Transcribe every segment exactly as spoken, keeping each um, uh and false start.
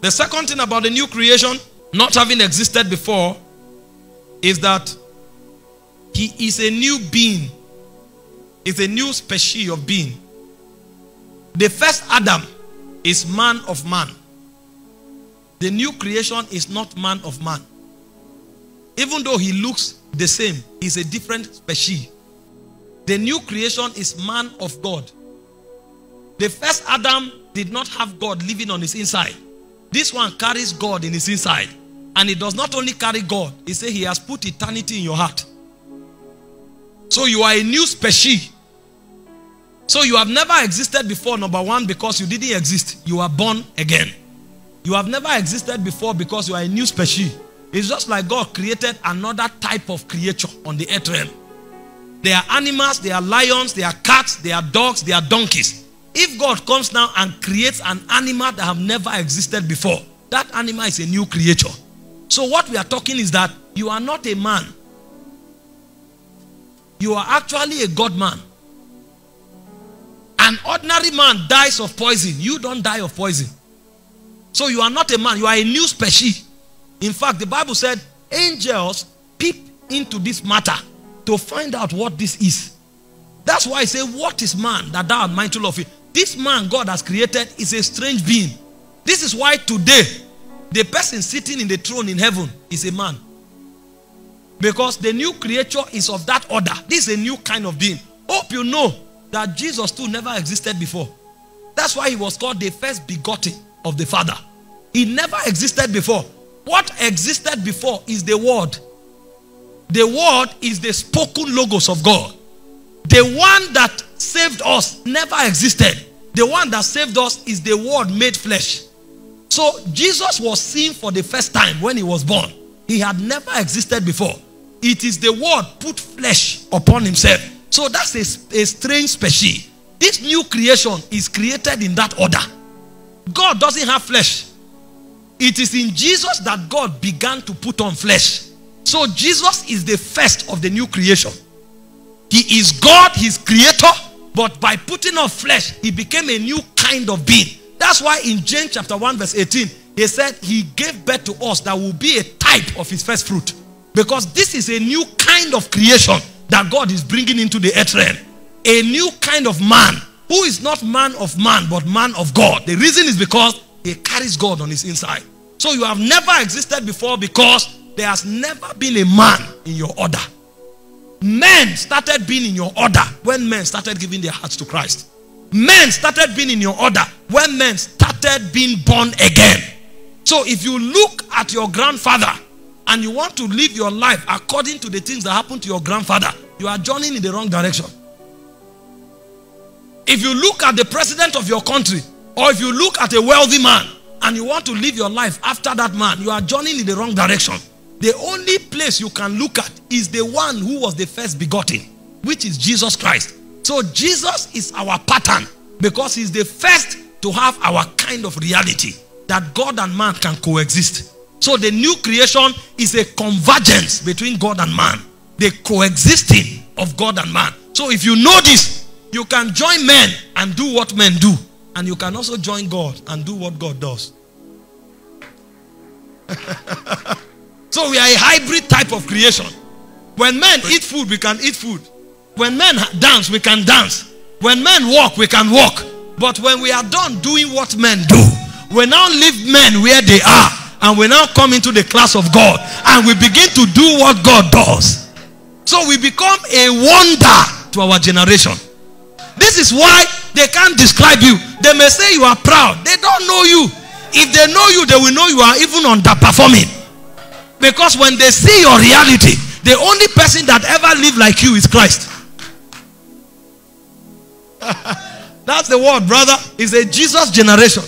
The second thing about the new creation not having existed before is that he is a new being. It's a new species of being. The first Adam is man of man. The new creation is not man of man. Even though he looks the same, he's a different species. The new creation is man of God. The first Adam did not have God living on his inside. This one carries God in his inside. And he does not only carry God, he says he has put eternity in your heart. So you are a new species. So you have never existed before, number one, because you didn't exist. You are born again. You have never existed before because you are a new species. It's just like God created another type of creature on the earth realm. They are animals, they are lions, they are cats, they are dogs, they are donkeys. If God comes now and creates an animal that have never existed before, that animal is a new creature. So what we are talking is that you are not a man. You are actually a God man. An ordinary man dies of poison. You don't die of poison. So you are not a man. You are a new species. In fact, the Bible said angels peep into this matter to find out what this is. That's why I say, what is man that thou art mindful of it? This man God has created is a strange being. This is why today the person sitting in the throne in heaven is a man. Because the new creature is of that order. This is a new kind of being. Hope you know that Jesus too never existed before. That's why he was called the first begotten of the Father. He never existed before. What existed before is the Word. The Word is the spoken logos of God. The one that saved us never existed. The one that saved us is the Word made flesh. So Jesus was seen for the first time when he was born. He had never existed before. It is the Word put flesh upon himself. So that's a, a strange species. This new creation is created in that order. God doesn't have flesh. It is in Jesus that God began to put on flesh. So Jesus is the first of the new creation. He is God, his creator, but by putting on flesh, he became a new kind of being. That's why in James chapter one verse eighteen, he said he gave birth to us that will be a type of his first fruit. Because this is a new kind of creation that God is bringing into the earth realm. A new kind of man who is not man of man, but man of God. The reason is because he carries God on his inside. So you have never existed before because there has never been a man in your order. Men started being in your order when men started giving their hearts to Christ. Men started being in your order when men started being born again. So if you look at your grandfather and you want to live your life according to the things that happened to your grandfather, you are journeying in the wrong direction. If you look at the president of your country, or if you look at a wealthy man and you want to live your life after that man, you are journeying in the wrong direction. The only place you can look at is the one who was the first begotten, which is Jesus Christ. So Jesus is our pattern because he's the first to have our kind of reality that God and man can coexist. So the new creation is a convergence between God and man, the coexisting of God and man. So if you know this, you can join men and do what men do. And you can also join God and do what God does. So we are a hybrid type of creation. When men eat food, we can eat food. When men dance, we can dance. When men walk, we can walk. But when we are done doing what men do, we now leave men where they are. And we now come into the class of God. And we begin to do what God does. So we become a wonder to our generation. This is why they can't describe you. They may say you are proud. They don't know you. If they know you, they will know you are even underperforming. Because when they see your reality, the only person that ever lived like you is Christ. That's the word, brother. It's a Jesus generation.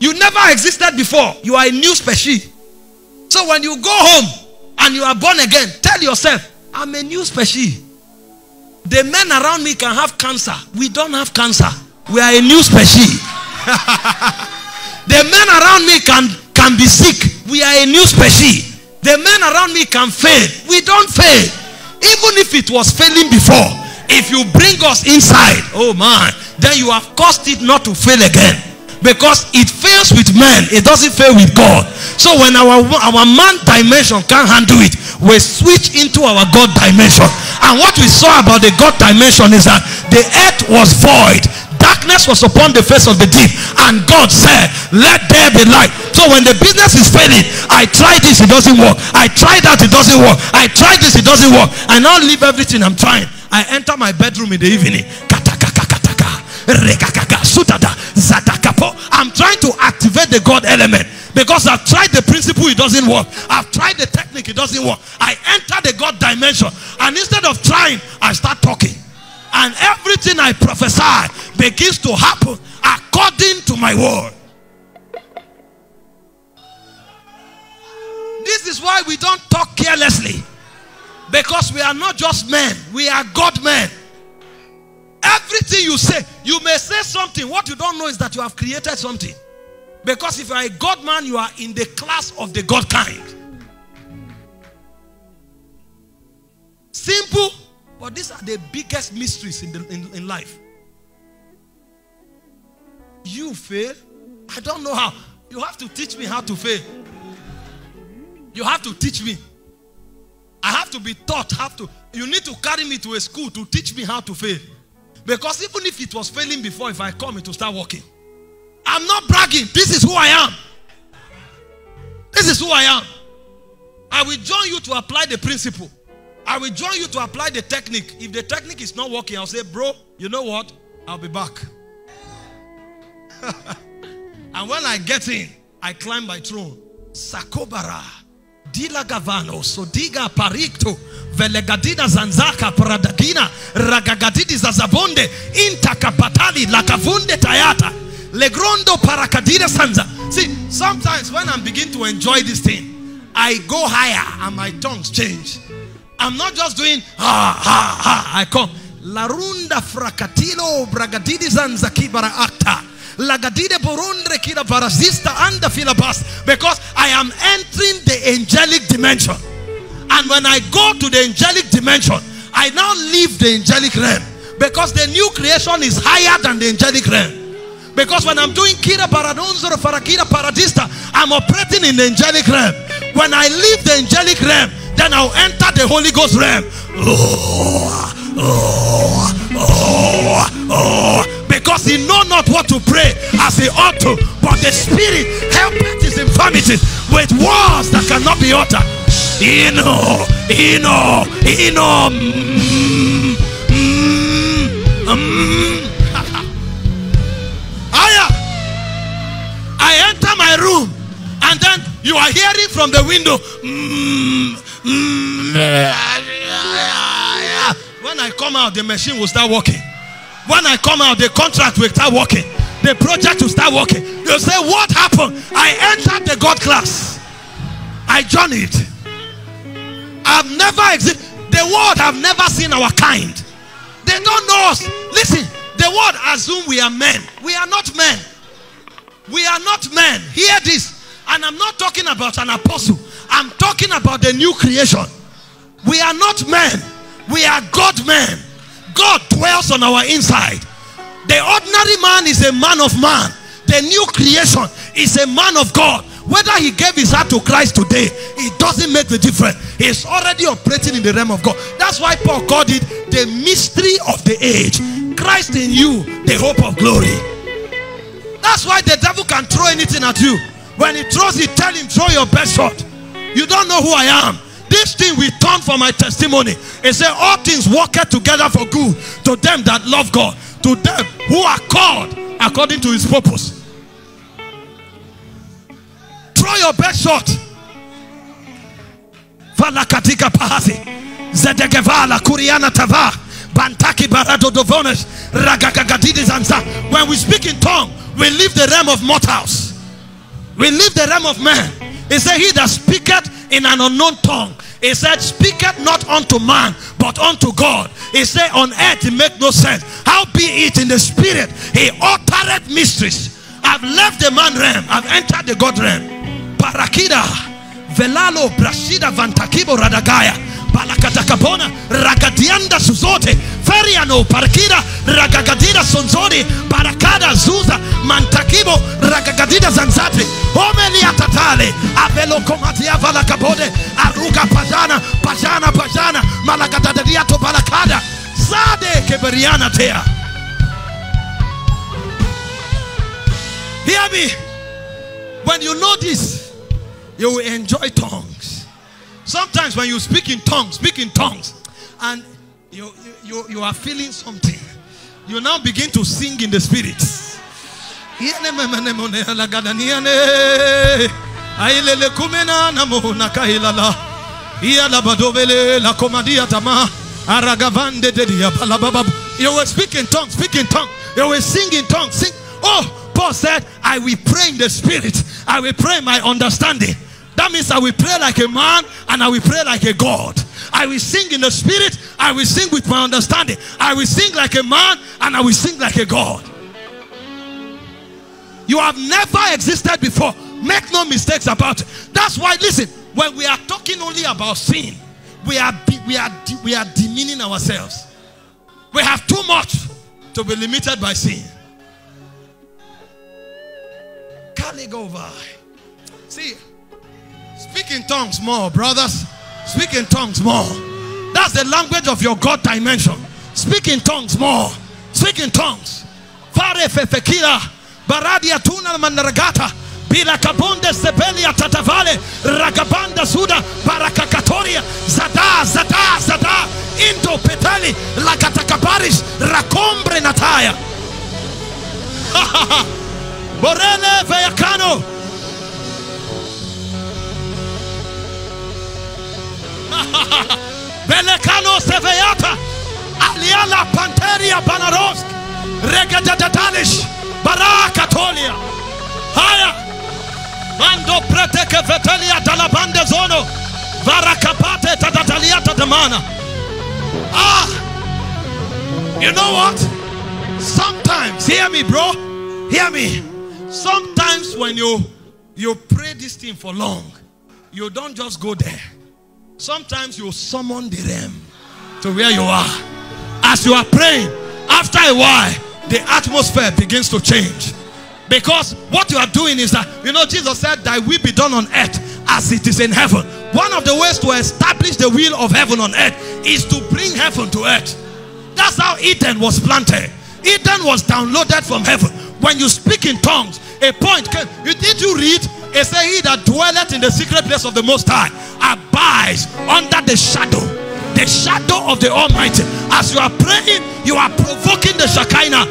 You never existed before. You are a new species. So when you go home and you are born again, tell yourself, I'm a new species. The men around me can have cancer. We don't have cancer. We are a new species. The men around me can, can be sick. We are a new species. The men around me can fail. We don't fail. Even if it was failing before, if you bring us inside, oh man, then you have caused it not to fail again. because it fails with men, it doesn't fail with God. So when our our man dimension can't handle it, we switch into our God dimension. And what we saw about the God dimension is that the earth was void, darkness was upon the face of the deep, and God said, let there be light. So when the business is failing, I try this, it doesn't work. I try that, it doesn't work. I try this, it doesn't work. I now leave everything I'm trying. I enter my bedroom in the evening. I'm trying to activate the God element because I've tried the principle, it doesn't work. I've tried the technique, it doesn't work. I enter the God dimension, and instead of trying, I start talking, and everything I prophesy begins to happen according to my word. This is why we don't talk carelessly, because we are not just men, we are God men. Everything you say, you may say something. What you don't know is that you have created something. Because if you are a God man, you are in the class of the God kind. Simple, but these are the biggest mysteries in, the, in, in life. You fail? I don't know how. You have to teach me how to fail. You have to teach me. I have to be taught. Have to. You need to carry me to a school to teach me how to fail. Because even if it was failing before, if I come, it will start working. I'm not bragging. This is who I am. This is who I am. I will join you to apply the principle. I will join you to apply the technique. If the technique is not working, I'll say, bro, you know what? I'll be back. And when I get in, I climb my throne. Sakobara. Dila Gavano, Sodiga Parikto, Velegadina Zanzaka, Paradagina, Ragagadidi Zazabonde, Intakapatali, Lakafunde Tayata, Legrondo Parakadira Sanza. See, sometimes when I begin to enjoy this thing, I go higher and my tongues change. I'm not just doing ha ha ha. I come Larunda Fracatilo, Bragadidi Zanza Kibara Akta. Because I am entering the angelic dimension, and when I go to the angelic dimension, I now leave the angelic realm, because the new creation is higher than the angelic realm. Because when I'm doing Kira Paradonzor Farakira Paradista, I'm operating in the angelic realm. When I leave the angelic realm, then I'll enter the Holy Ghost realm. Oh, oh, oh, oh. Because he know not what to pray as he ought to, but the Spirit helpeth his infirmities with words that cannot be uttered. Eno, Eno, Eno. Mm, mm, mm. I enter my room, and then you are hearing from the window. Mm, mm. When I come out, the machine will start working. When I come out, the contract will start working. The project will start working. They'll say, what happened? I entered the God class. I joined it. I've never existed. The world have never seen our kind. They don't know us. Listen, the world assumes we are men. We are not men. We are not men. Hear this. And I'm not talking about an apostle. I'm talking about the new creation. We are not men. We are God men. God dwells on our inside. The ordinary man is a man of man. The new creation is a man of God. Whether he gave his heart to Christ today, it doesn't make the difference. He's already operating in the realm of God. That's why Paul called it the mystery of the age. Christ in you, the hope of glory. That's why the devil can throw anything at you. When he throws it, tell him, throw your best shot. You don't know who I am. This thing we turn for my testimony. It said, all things work together for good to them that love God, to them who are called according to his purpose. Throw your best shot. Valakatika Pahasi, Zedegevala, Kuriana Tava, Bantaki Barado Dovonesh, Ragagagadidis Anza. When we speak in tongue, we leave the realm of mortals. We leave the realm of man. It said, he that speaketh in an unknown tongue, he said, speaketh not unto man, but unto God. He said, on earth it make no sense. How be it in the spirit? He uttereth mysteries. I've left the man realm, I've entered the God realm. Parakida, Velalo, Brashida, Vantakibo, Radagaya, Balakataka, Tona ragadianda suzote feriano parkira ragagadira sonzori barakada zuza mantakibo ragagadida zanzate omeli atatale avelo komatia vala kabode aruga pajana pajana pajana malakadadia to balakada zade keberiana tea. Hear me. When you know this, you will enjoy tongues. Sometimes when you speak in tongues, speak in tongues, and you you, you are feeling something, you now begin to sing in the spirit. You will speak in tongues, speak in tongues. You will sing in tongues, sing. Oh. Paul said, I will pray in the spirit. I will pray my understanding. That means I will pray like a man and I will pray like a God. I will sing in the spirit. I will sing with my understanding. I will sing like a man and I will sing like a God. You have never existed before. Make no mistakes about it. That's why, listen, when we are talking only about sin, we are, we are, we are demeaning ourselves. We have too much to be limited by sin. See, speak in tongues more, brothers. Speak in tongues more. That's the language of your God dimension. Speak in tongues more. Speak in tongues. Fare fefekira baradia tunal manragata bila kabonde sebelia tatavale ragabanda suda barakakatoria zada zada zada indo petali lakatakabarish rakombre nataya. Ha Borele Veyacano. Velecano Seveyata. Aliala Panteria Banarosk. Regadadalish. Barakatolia. Haya. Mando Preteke Vetelia Dalabande Zono. Varakapate Tadataliata Damana. Ah. You know what? Sometimes, hear me, bro. Hear me. Sometimes when you you pray this thing for long, you don't just go there. Sometimes you summon the realm to where you are. As you are praying, after a while, the atmosphere begins to change. Because what you are doing is that, you know, Jesus said, thy will be done on earth as it is in heaven. One of the ways to establish the will of heaven on earth is to bring heaven to earth. That's how Eden was planted. Eden was downloaded from heaven. When you speak in tongues, a point came. Did you read? It says, he that dwelleth in the secret place of the Most High abides under the shadow, the shadow of the Almighty. As you are praying, you are provoking the Shekinah.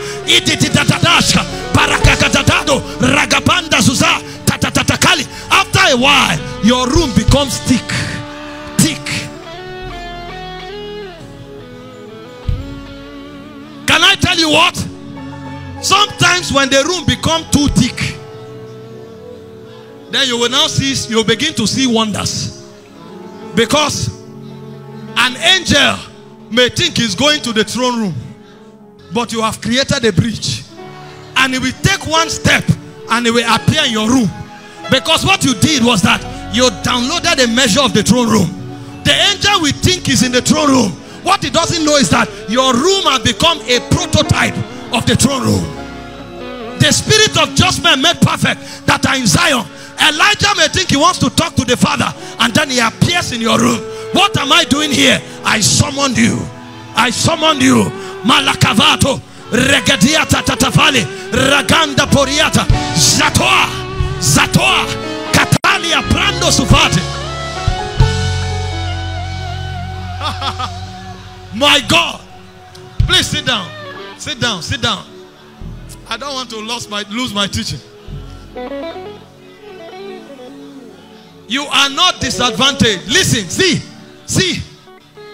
After a while, your room becomes thick, thick. Can I tell you what? Sometimes when the room becomes too thick, then you will now see, you begin to see wonders. Because an angel may think he's going to the throne room, but you have created a breach. And he will take one step and he will appear in your room. Because what you did was that you downloaded a measure of the throne room. The angel will think he's in the throne room. What he doesn't know is that your room has become a prototype of the throne room. The spirit of just men made perfect that are in Zion. Elijah may think he wants to talk to the Father, and then he appears in your room. What am I doing here? I summoned you. I summoned you. Malakavato regadiata tatavali raganda poriata zatoa zatoa katalia prando sufati. My God, please sit down. Sit down, sit down. I don't want to lose my, lose my teaching. You are not disadvantaged. Listen, see, see.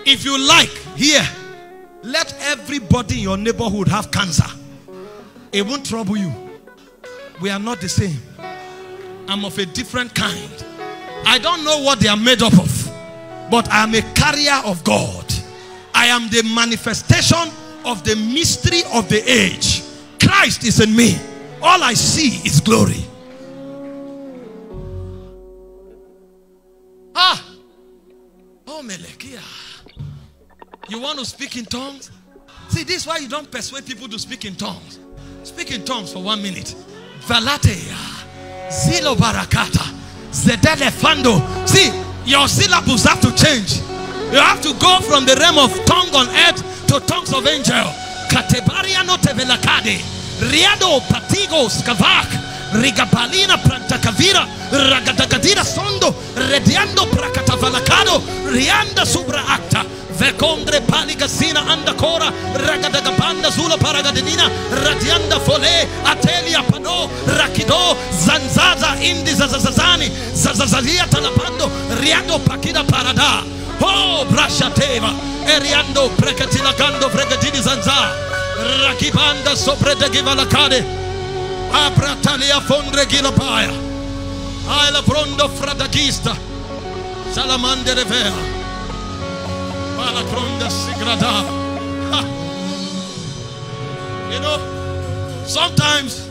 If you like, here, let everybody in your neighborhood have cancer. It won't trouble you. We are not the same. I'm of a different kind. I don't know what they are made up of, but I am a carrier of God. I am the manifestation of the mystery of the age. Christ is in me. All I see is glory. Ah, oh, Melekia, You want to speak in tongues? See, this is why you don't persuade people to speak in tongues. Speak in tongues for one minute. Valateya, Zilo Barakata, Zedelefando. See, your syllables have to change. You have to go from the realm of tongue on earth to tongues of angel. Katebariano Tevelakade, Riado Patigos Kavak. Rigabalina Prantakavira Ragadakadira Sondo Rediando Prakatavalakado Rianda Subra Acta Vecondre Paligasina Andacora Ragadagabanda Zula Paragadina Radianda Fole Atelia Pano Rakido Zanzaza Indi Zazazazani Zazazalia Talapando Riando Pakida Parada Oh Brashateva Eriando Prekatilagando Fregadini Zanza Rakibanda Sopre de Givalacade Apratalia fondre gilapaya. Aila prondo fradagista. Salamande revea. Pala tronda sigrada. You know, sometimes,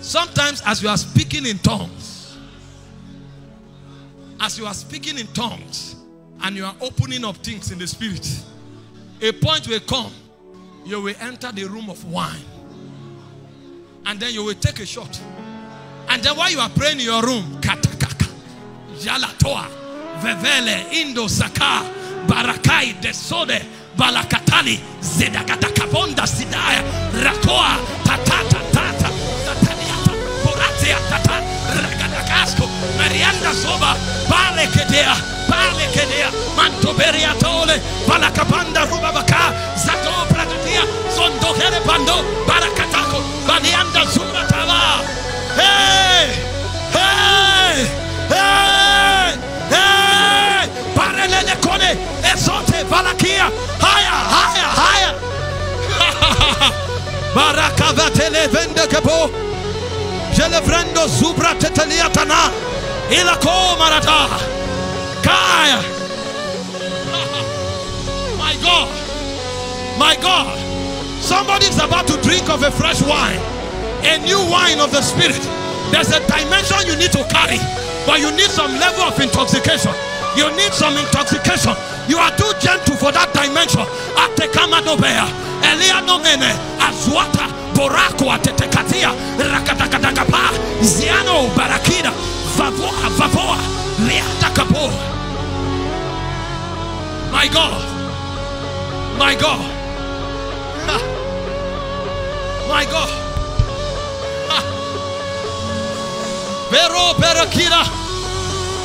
sometimes as you are speaking in tongues, as you are speaking in tongues, and you are opening up things in the spirit, a point will come, you will enter the room of wine. And then you will take a shot. And then while you are praying in your room, katakaka, jalatoa, vevele, indo saka, barakai, desode, balakatali, zedagatakabonda sidaya, ratoa, tatata, tata, tataniata, poratia, tata, ragadagasko, marianda soba, balekedea, balekedea, mantoberia tole, balakabanda rubabaka, zato pratutia, sondogere bando, barakatako. Hey! Hey! Hey! Hey! Parelele kone esote valakia haya haya haya Barakabele vende kapo Jelevrendo subra teteliatana ilako marata Kaya My God My God Somebody is about to drink of a fresh wine, a new wine of the spirit. There's a dimension you need to carry, but you need some level of intoxication. You need some intoxication. You are too gentle for that dimension. Atekamanobeya, Elianomene, Azwata, Borako, Atetekatia, Rakatakatagapa, Ziano, Barakida, Vavoa, Vavoa, Leatakapo. My God, my God. My God. Vero perakira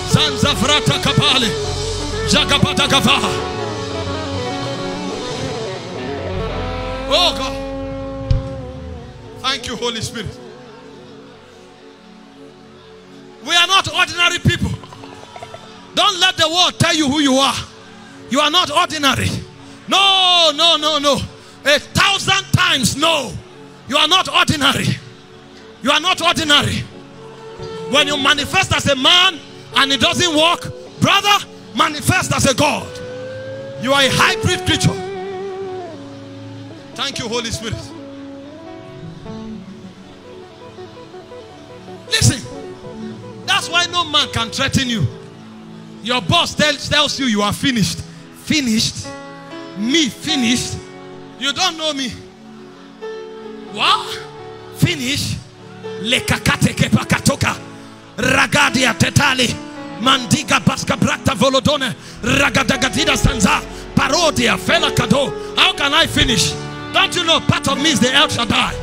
Zanza frata kapale Jagapata kavaha. Oh God. Thank you, Holy Spirit. We are not ordinary people. Don't let the world tell you who you are. You are not ordinary. No, no, no, no. A thousand times no. You are not ordinary. You are not ordinary. When you manifest as a man and it doesn't work, brother, manifest as a God. You are a hybrid creature. Thank you, Holy Spirit. Listen, that's why no man can threaten you. Your boss tells, tells you you are finished. Finished? Me finished? You don't know me. What? Finish. Lekakate kepakatoka. Ragadia tetali. Mandiga baska brata volodone. Ragadagadida sanza. Parodia fela kado. How can I finish? Don't you know part of me is the El Shaddai?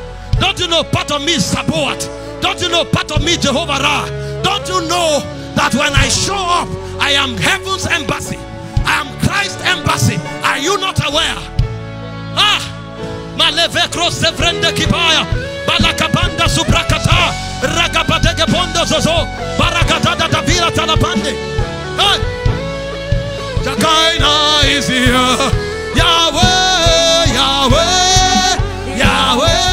Don't you know part of me is Sabaoth? Don't you know part of me Jehovah Ra? Don't you know that when I show up, I am heaven's embassy. I am Christ's embassy. Are you not aware? Ah! Malevekro sevrende kipaya, balakabanda suprakata, ragabadege bondo zozo, barakata da vira talapande. Jagaina is here, Yahweh, Yahweh, Yahweh.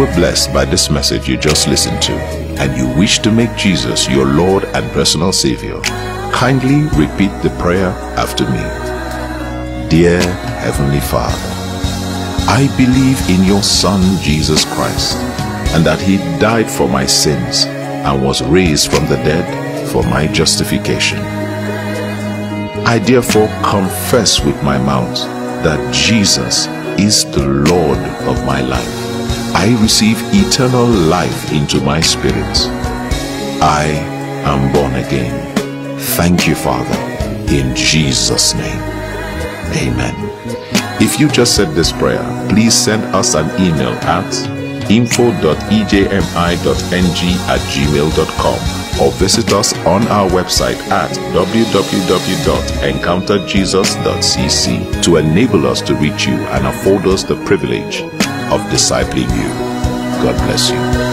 were blessed by this message you just listened to and you wish to make Jesus your Lord and personal Savior, kindly repeat the prayer after me. Dear Heavenly Father, I believe in your Son Jesus Christ, and that he died for my sins and was raised from the dead for my justification. I therefore confess with my mouth that Jesus is the Lord of my life. I receive eternal life into my spirit. I am born again. Thank you, Father, in Jesus' name. Amen. If you just said this prayer, please send us an email at info dot e j m i dot n g at gmail dot com or visit us on our website at w w w dot encounter jesus dot c c to enable us to reach you and afford us the privilege of discipling you. God bless you.